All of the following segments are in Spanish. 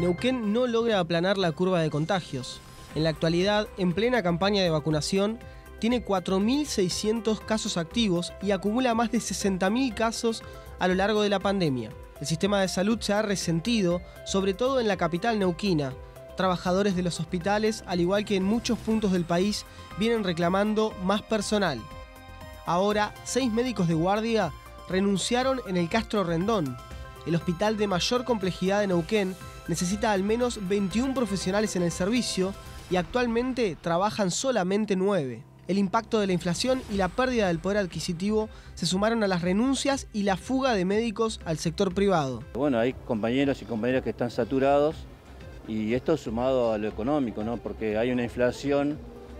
Neuquén no logra aplanar la curva de contagios. En la actualidad, en plena campaña de vacunación, tiene 4.600 casos activos y acumula más de 60.000 casos a lo largo de la pandemia. El sistema de salud se ha resentido, sobre todo en la capital neuquina. Trabajadores de los hospitales, al igual que en muchos puntos del país, vienen reclamando más personal. Ahora, 6 médicos de guardia renunciaron en el Castro Rendón. El hospital de mayor complejidad de Neuquén necesita al menos 21 profesionales en el servicio y actualmente trabajan solamente 9. El impacto de la inflación y la pérdida del poder adquisitivo se sumaron a las renuncias y la fuga de médicos al sector privado. Bueno, hay compañeros y compañeras que están saturados y esto sumado a lo económico, ¿no? Porque hay una inflación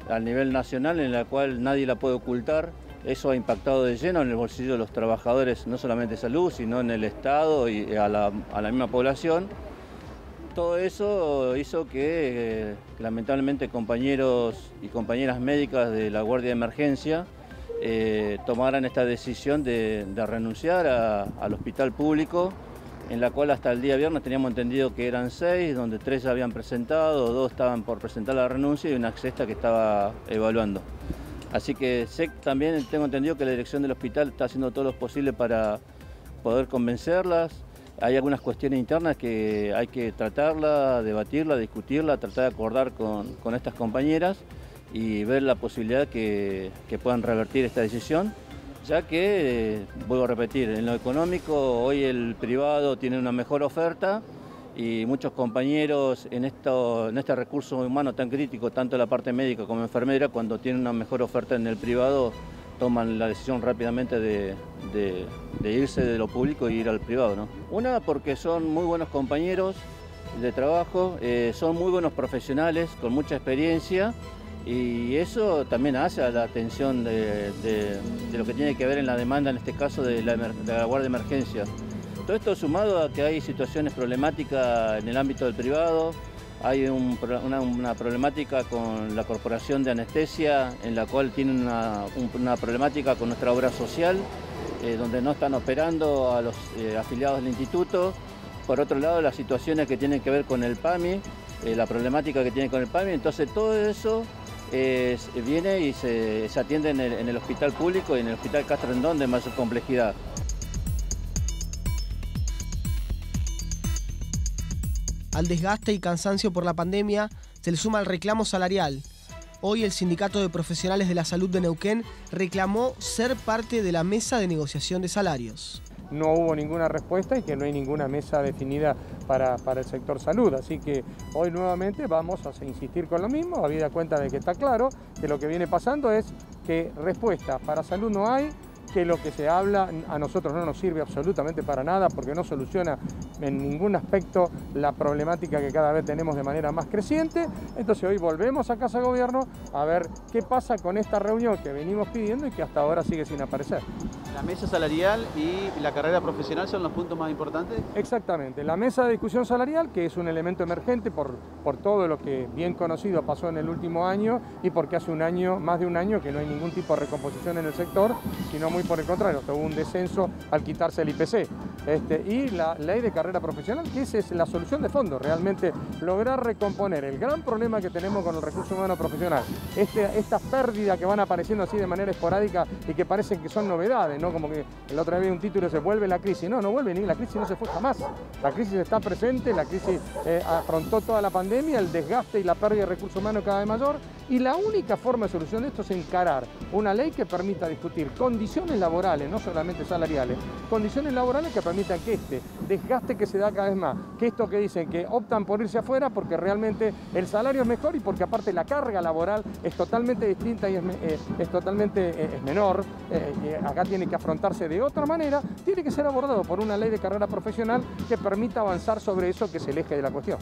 a nivel nacional en la cual nadie la puede ocultar. Eso ha impactado de lleno en el bolsillo de los trabajadores, no solamente de salud, sino en el Estado y a la misma población. Todo eso hizo que, lamentablemente, compañeros y compañeras médicas de la Guardia de Emergencia tomaran esta decisión de renunciar al hospital público, en la cual hasta el día viernes teníamos entendido que eran 6, donde 3 ya habían presentado, 2 estaban por presentar la renuncia y una sexta que estaba evaluando. Así que también tengo entendido que la dirección del hospital está haciendo todo lo posible para poder convencerlas. Hay algunas cuestiones internas que hay que tratarla, debatirla, discutirla, tratar de acordar con estas compañeras y ver la posibilidad que puedan revertir esta decisión, ya que, vuelvo a repetir, en lo económico hoy el privado tiene una mejor oferta y muchos compañeros en este recurso humano tan crítico, tanto la parte médica como enfermera, cuando tienen una mejor oferta en el privado, toman la decisión rápidamente de irse de lo público e ir al privado, ¿no? Una, porque son muy buenos compañeros de trabajo, son muy buenos profesionales, con mucha experiencia, y eso también hace a la atención de lo que tiene que ver en la demanda, en este caso de la Guardia de Emergencia. Todo esto sumado a que hay situaciones problemáticas en el ámbito del privado. Hay una problemática con la Corporación de Anestesia, en la cual tiene una problemática con nuestra obra social, donde no están operando a los afiliados del instituto. Por otro lado, las situaciones que tienen que ver con el PAMI, la problemática que tiene con el PAMI. Entonces todo eso viene y se atiende en el hospital público y en el hospital Castro Rendón de mayor complejidad. Al desgaste y cansancio por la pandemia se le suma el reclamo salarial. Hoy el Sindicato de Profesionales de la Salud de Neuquén reclamó ser parte de la mesa de negociación de salarios. No hubo ninguna respuesta y que no hay ninguna mesa definida para el sector salud. Así que hoy nuevamente vamos a insistir con lo mismo, habida cuenta de que está claro que lo que viene pasando es que respuestas para salud no hay, que lo que se habla a nosotros no nos sirve absolutamente para nada porque no soluciona en ningún aspecto la problemática que cada vez tenemos de manera más creciente. Entonces hoy volvemos a Casa de Gobierno a ver qué pasa con esta reunión que venimos pidiendo y que hasta ahora sigue sin aparecer. La mesa salarial y la carrera profesional son los puntos más importantes. Exactamente, la mesa de discusión salarial, que es un elemento emergente por todo lo que bien conocido pasó en el último año y porque hace un año, más de un año, que no hay ningún tipo de recomposición en el sector, sino muy por el contrario, tuvo un descenso al quitarse el IPC. Y la ley de carrera profesional, que esa es la solución de fondo, realmente lograr recomponer el gran problema que tenemos con el recurso humano profesional. Estas pérdidas que van apareciendo así de manera esporádica y que parecen que son novedades, ¿no? Como que el otro día vi un título, se vuelve la crisis. No, no vuelve, ni la crisis no se fue jamás. La crisis está presente, la crisis afrontó toda la pandemia, el desgaste y la pérdida de recursos humanos cada vez mayor. Y la única forma de solución de esto es encarar una ley que permita discutir condiciones laborales, no solamente salariales, condiciones laborales que permitan que este desgaste que se da cada vez más, que esto que dicen que optan por irse afuera porque realmente el salario es mejor y porque aparte la carga laboral es totalmente distinta y es menor, acá tiene que afrontarse de otra manera, tiene que ser abordado por una ley de carrera profesional que permita avanzar sobre eso, que es el eje de la cuestión.